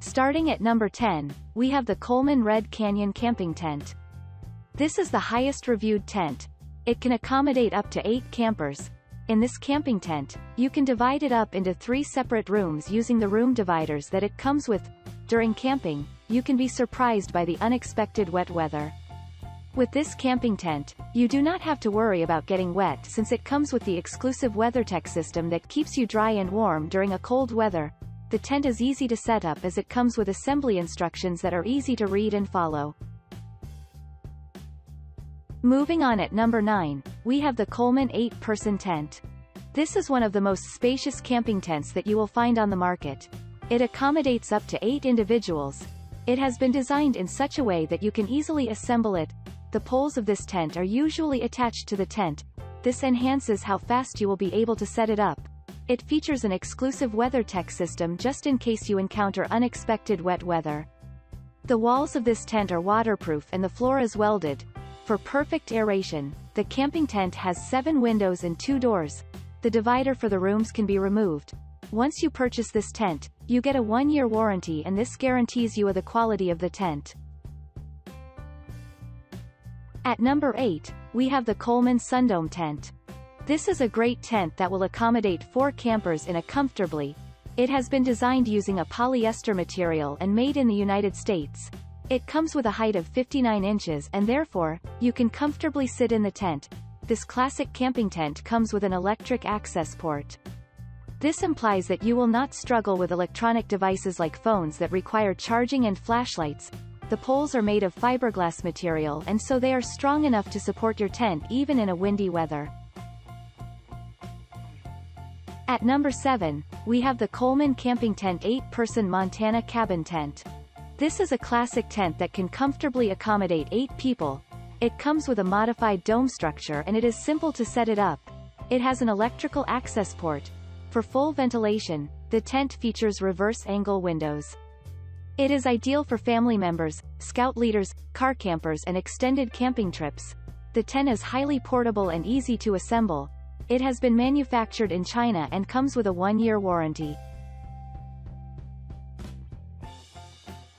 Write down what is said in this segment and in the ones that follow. Starting at number 10, we have the Coleman Red Canyon Camping Tent. This is the highest reviewed tent. It can accommodate up to 8 campers. In this camping tent, you can divide it up into 3 separate rooms using the room dividers that it comes with. During camping, you can be surprised by the unexpected wet weather. With this camping tent, you do not have to worry about getting wet since it comes with the exclusive WeatherTech system that keeps you dry and warm during a cold weather. The tent is easy to set up as it comes with assembly instructions that are easy to read and follow. Moving on at number 9, we have the Coleman 8-person tent. This is one of the most spacious camping tents that you will find on the market. It accommodates up to 8 individuals. It has been designed in such a way that you can easily assemble it. The poles of this tent are usually attached to the tent. This enhances how fast you will be able to set it up. It features an exclusive WeatherTech system just in case you encounter unexpected wet weather. The walls of this tent are waterproof and the floor is welded. For perfect aeration, the camping tent has 7 windows and 2 doors. The divider for the rooms can be removed. Once you purchase this tent, you get a 1-year warranty and this guarantees you the quality of the tent. At number 8, we have the Coleman Sundome tent. This is a great tent that will accommodate 4 campers in it comfortably. It has been designed using a polyester material and made in the United States. It comes with a height of 59 inches and therefore, you can comfortably sit in the tent. This classic camping tent comes with an electric access port. This implies that you will not struggle with electronic devices like phones that require charging and flashlights. The poles are made of fiberglass material and so they are strong enough to support your tent even in a windy weather. At number 7, we have the Coleman Camping Tent 8-person Montana Cabin Tent. This is a classic tent that can comfortably accommodate 8 people. It comes with a modified dome structure and it is simple to set it up. It has an electrical access port. For full ventilation, the tent features reverse angle windows. It is ideal for family members, scout leaders, car campers and extended camping trips. The tent is highly portable and easy to assemble. It has been manufactured in China and comes with a 1-year warranty.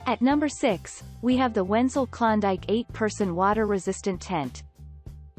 At number 6, we have the Wenzel Klondike 8-person water-resistant tent.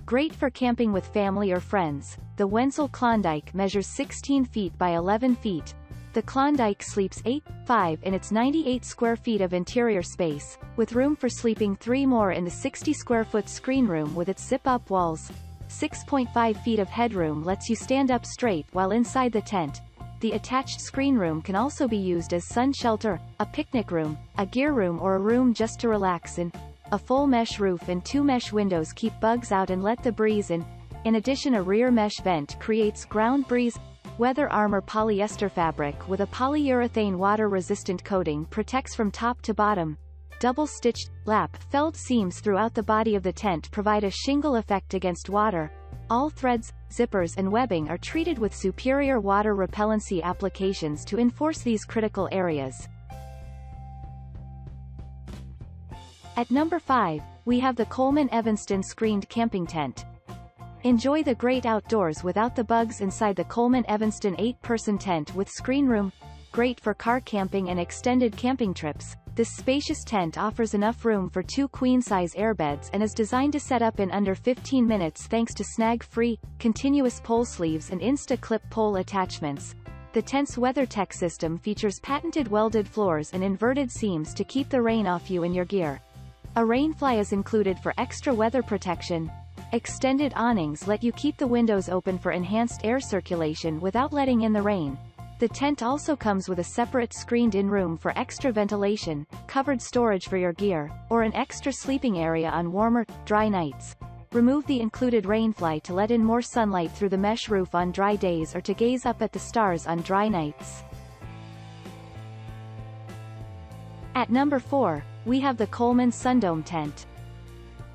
Great for camping with family or friends, the Wenzel Klondike measures 16 feet by 11 feet. The Klondike sleeps 8.5 in its 98 square feet of interior space, with room for sleeping 3 more in the 60-square-foot screen room with its zip-up walls. 6.5 feet of headroom lets you stand up straight while inside the tent. The attached screen room can also be used as sun shelter, a picnic room, a gear room or a room just to relax in. A full mesh roof and 2 mesh windows keep bugs out and let the breeze in. In addition, a rear mesh vent creates ground breeze. Weather Armor polyester fabric with a polyurethane water-resistant coating protects from top to bottom. Double-stitched, lap-felled seams throughout the body of the tent provide a shingle effect against water. All threads, zippers and webbing are treated with superior water repellency applications to enforce these critical areas. At number 5, we have the Coleman Evanston Screened Camping Tent. Enjoy the great outdoors without the bugs inside the Coleman Evanston 8-person tent with screen room. Great for car camping and extended camping trips. This spacious tent offers enough room for 2 queen-size airbeds and is designed to set up in under 15 minutes thanks to snag-free, continuous pole sleeves and Insta-clip pole attachments. The tent's WeatherTech system features patented welded floors and inverted seams to keep the rain off you and your gear. A rainfly is included for extra weather protection. Extended awnings let you keep the windows open for enhanced air circulation without letting in the rain. The tent also comes with a separate screened-in room for extra ventilation, covered storage for your gear, or an extra sleeping area on warmer, dry nights. remove the included rainfly to let in more sunlight through the mesh roof on dry days or to gaze up at the stars on dry nights. At number 4, we have the Coleman Sundome Tent.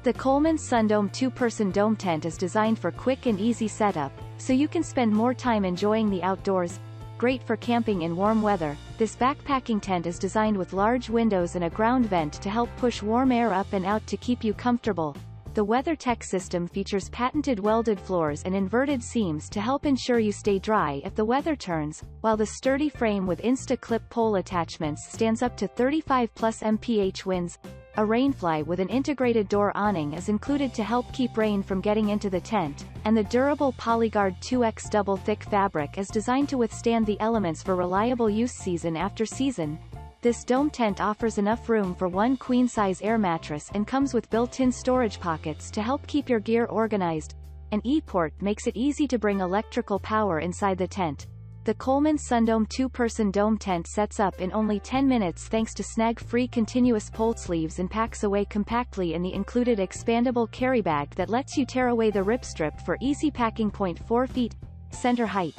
The Coleman Sundome two-person dome tent is designed for quick and easy setup, so you can spend more time enjoying the outdoors. Great for camping in warm weather, this backpacking tent is designed with large windows and a ground vent to help push warm air up and out to keep you comfortable. The WeatherTech system features patented welded floors and inverted seams to help ensure you stay dry if the weather turns, while the sturdy frame with Insta-clip pole attachments stands up to 35+ mph winds. A rainfly with an integrated door awning is included to help keep rain from getting into the tent, and the durable PolyGuard 2X double thick fabric is designed to withstand the elements for reliable use season after season. This dome tent offers enough room for one queen-size air mattress and comes with built-in storage pockets to help keep your gear organized. An e-port makes it easy to bring electrical power inside the tent. The Coleman Sundome two-person dome tent sets up in only 10 minutes thanks to snag-free continuous pole sleeves and packs away compactly in the included expandable carry bag that lets you tear away the rip strip for easy packing. 0.4 feet center height.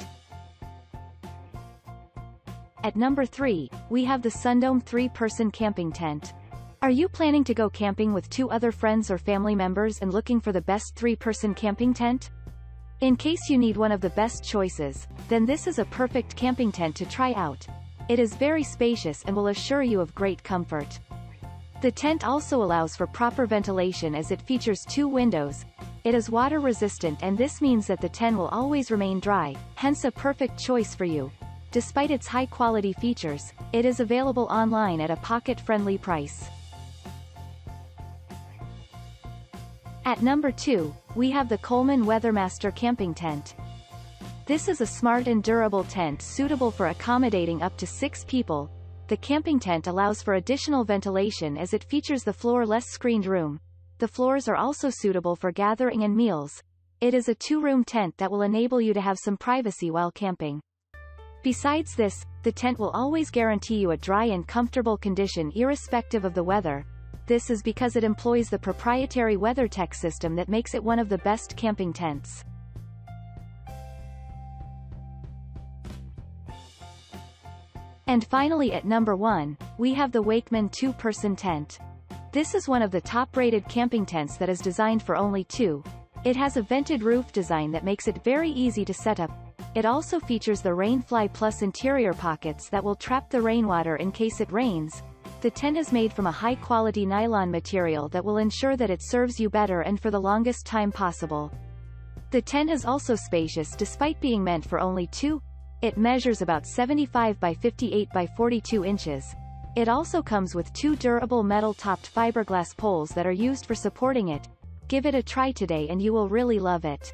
At number 3, we have the Sundome three-person camping tent. Are you planning to go camping with two other friends or family members and looking for the best three-person camping tent? In case you need one of the best choices, then this is a perfect camping tent to try out. It is very spacious and will assure you of great comfort. The tent also allows for proper ventilation as it features two windows. It is water resistant, and this means that the tent will always remain dry, hence a perfect choice for you. Despite its high-quality features, it is available online at a pocket-friendly price. At number 2, we have the Coleman WeatherMaster Camping Tent. This is a smart and durable tent suitable for accommodating up to 6 people. The camping tent allows for additional ventilation as it features the floor-less screened room. The floors are also suitable for gathering and meals. It is a two-room tent that will enable you to have some privacy while camping. Besides this, the tent will always guarantee you a dry and comfortable condition irrespective of the weather. This is because it employs the proprietary WeatherTech system that makes it one of the best camping tents. And finally, at number 1, we have the Wakeman two-person tent. This is one of the top-rated camping tents that is designed for only two. It has a vented roof design that makes it very easy to set up. It also features the Rainfly Plus interior pockets that will trap the rainwater in case it rains. The tent is made from a high-quality nylon material that will ensure that it serves you better and for the longest time possible. The tent is also spacious despite being meant for only two. It measures about 75 by 58 by 42 inches. It also comes with two durable metal-topped fiberglass poles that are used for supporting it. Give it a try today and you will really love it.